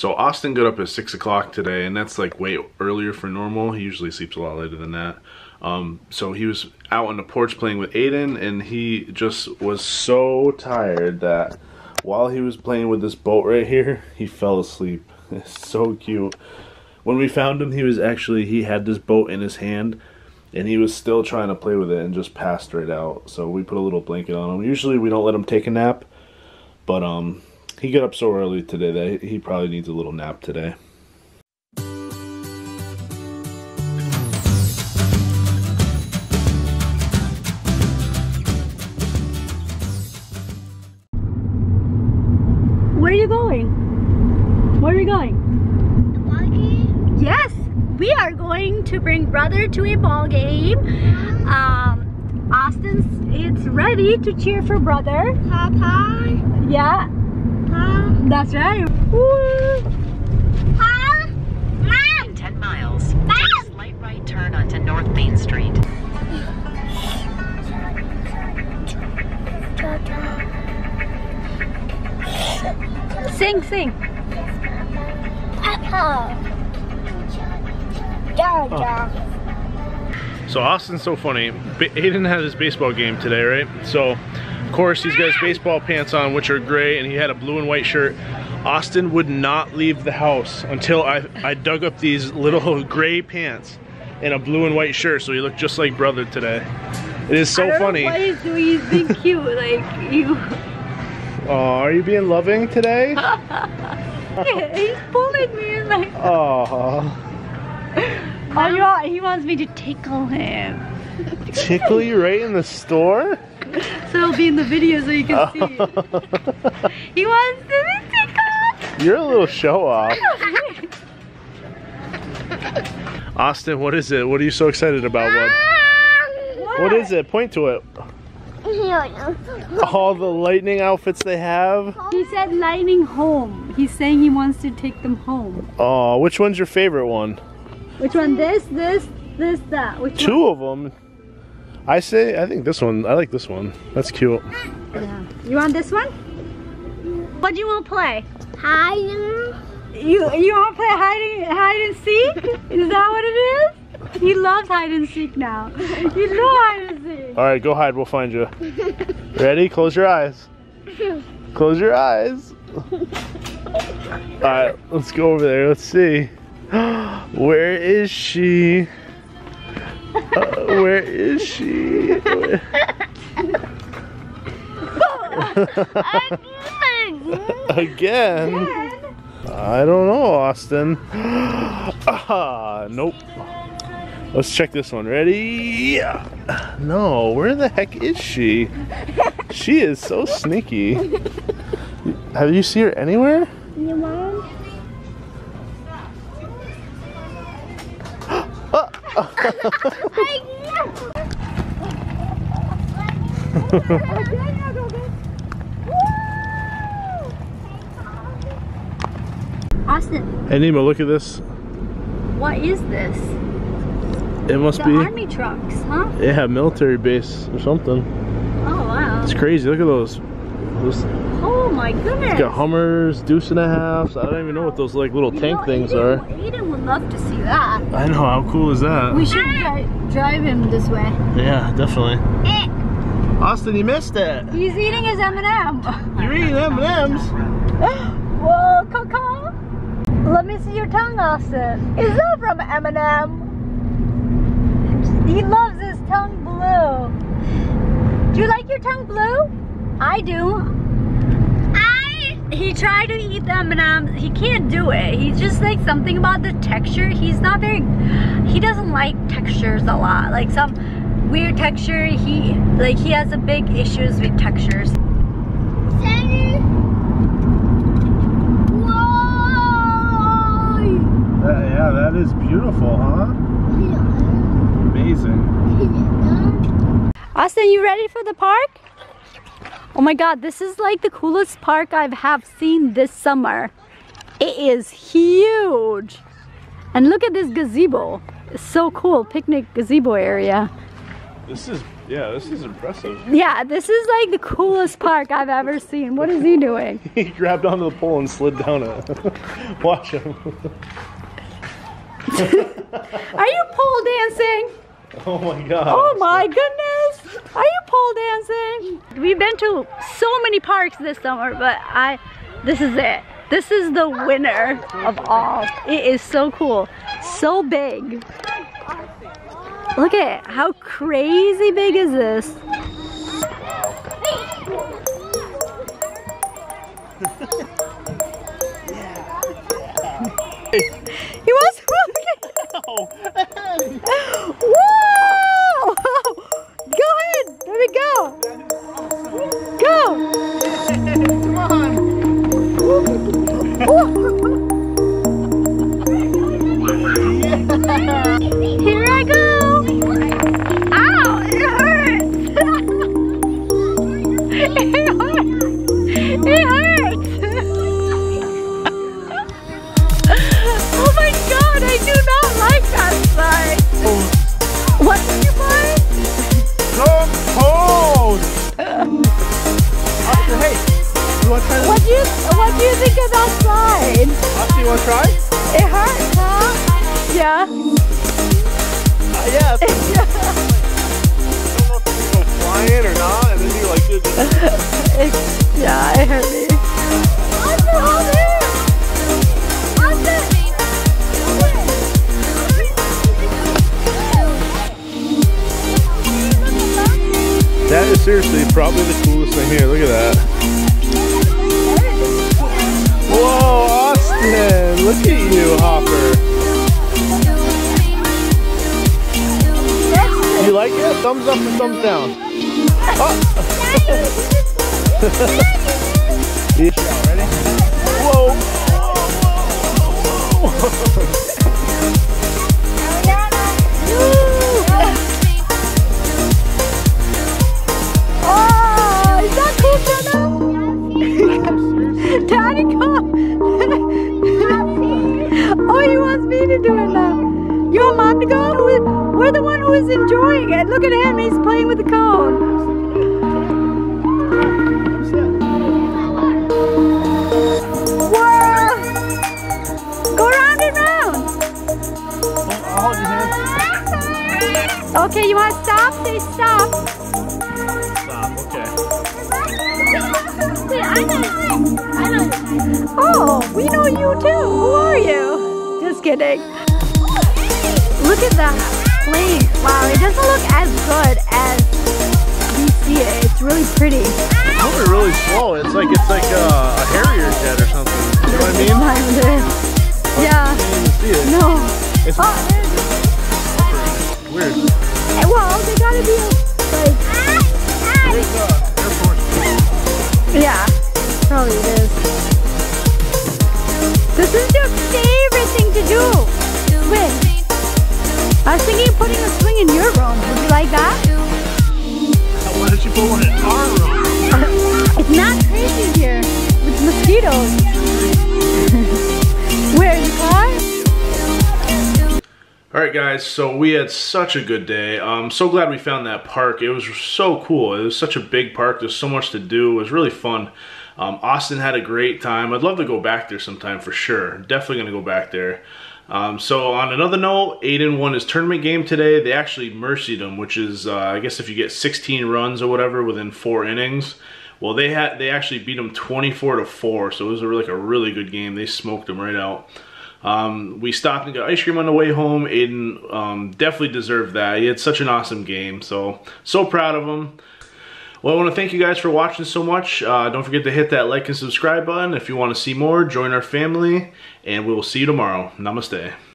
So Austin got up at 6 o'clock today, and that's like way earlier for normal. He usually sleeps a lot later than that. So he was out on the porch playing with Aiden, and he just was so tired that while he was playing with this boat right here, he fell asleep. It's so cute. When we found him, he was actually, he had this boat in his hand, and he was still trying to play with it and just passed right out. So we put a little blanket on him. Usually we don't let him take a nap, but he got up so early today that he probably needs a little nap today. Where are you going? Where are we going? The ball game? Yes! We are going to bring brother to a ball game. Austin's ready to cheer for brother. Papa? Yeah. Huh? That's right. Woo. Huh? Mom. In 10 miles, Mom. Take a slight right turn onto North Main Street. Sing, sing. Papa. Oh. So Austin's so funny. Aiden had his baseball game today, right? So of course, he's got his baseball pants on, which are gray, and he had a blue and white shirt. Austin would not leave the house until I dug up these little gray pants and a blue and white shirt, so he looked just like brother today. It is so funny. I don't know why he's being cute, like you. Oh, are you being loving today? Yeah, he's pulling me and like. Oh. Oh, yeah, he wants me to tickle him. Tickle you right in the store? So it'll be in the video so you can see. He wants to be tickled. You're a little show off. Austin, what is it? What are you so excited about, bud? What is it? Point to it. All the lightning outfits they have. He said lightning home. He's saying he wants to take them home. Oh, which one's your favorite one? Which one? This, that. Which Two one? Of them. I think this one, I like this one. That's cute. Yeah. You want this one? What do you want to play? Hide. You want to play hide and seek? Is that what it is? He loves hide and seek now. You love hide and seek. All right, go hide. We'll find you. Ready? Close your eyes. Close your eyes. All right, let's go over there. Let's see. Where is she? Where is she? Again? I don't know, Austin. Nope. Let's check this one. Ready? Yeah. No, where the heck is she? She is so sneaky. Have you seen her anywhere? Your mom? Austin. Hey Nima, look at this. What is this? It must be army trucks, huh? Yeah, military base or something. Oh wow. It's crazy. Look at those. Oh my goodness. It's got Hummers, 2.5s. I don't even know what those like little tank things are. Aiden would love to see that. I know, how cool is that? We should drive him this way. Yeah, definitely. Austin, you missed it. He's eating his M&M. You're eating M&Ms? Whoa, Coco. Let me see your tongue, Austin. Is that from M&M? He loves his tongue blue. Do you like your tongue blue? I do. He tried to eat them and he can't do it. He's just like something about the texture. He doesn't like textures a lot. Like some weird texture, he has a big issues with textures. Yeah, that is beautiful, huh? Amazing. Austin, you ready for the park? Oh my god, this is like the coolest park I have seen this summer. It is huge. And look at this gazebo. It's so cool, picnic gazebo area. This is Yeah, this is impressive. Yeah, this is like the coolest park I've ever seen. What is he doing? He grabbed onto the pole and slid down it. Watch him. Are you pole dancing? Oh my god. Oh my goodness. Are you pole dancing? We've been to so many parks this summer, but this is it. This is the winner of all. It is so cool. So big. Look at it. How crazy big is this? He was walking. Whoa! Go ahead. Let me go. Go. Come on. Here I go. Ow! It hurts. It hurts. It hurts. Oh my god! I do not like that slide. What did you find? Some cold. Austin, hey, you want to try this? What do you think of that slide? Austin, you want to try? It hurts, huh? Yeah. Yeah. I don't know if you go flying or not, and then you like did this. Yeah, it hurt me. Austin, hold it! Austin! That is seriously probably the coolest thing here. Look at that. Whoa, Austin! Look at you, Hopper. You like it? Thumbs up and thumbs down. Oh. Ready? Whoa! Whoa, whoa, whoa. Enjoying it. Look at him, he's playing with the cone. Whoa! Go round and round. I'll hold your hand. Okay, you want to stop? Say stop. Stop, okay. Wait, I know. Oh, we know you too. Who are you? Just kidding. Look at that. Wow, it doesn't look as good as we see it. It's really pretty. It's probably really slow. It's like a Harrier jet or something. You know what I mean? Yeah. See it. No. It's weird. Well, they gotta be like. There's Air Force. Yeah, probably it is. This is your favorite thing to do. Swim. I was thinking of putting a swing in your room. Would you like that? Why don't you put one in our room? It's not crazy here with mosquitoes. Where's the car? Alright guys, so we had such a good day. I'm so glad we found that park. It was so cool. It was such a big park. There's so much to do. It was really fun. Austin had a great time. I'd love to go back there sometime for sure. Definitely going to go back there. So on another note, Aiden won his tournament game today. They actually mercied him, which is, I guess if you get 16 runs or whatever within 4 innings, well, they actually beat him 24-4. So it was like a really good game. They smoked him right out. We stopped and got ice cream on the way home. Aiden, definitely deserved that. He had such an awesome game. So proud of him. Well, I want to thank you guys for watching so much. Don't forget to hit that like and subscribe button. If you want to see more, join our family, and we will see you tomorrow. Namaste.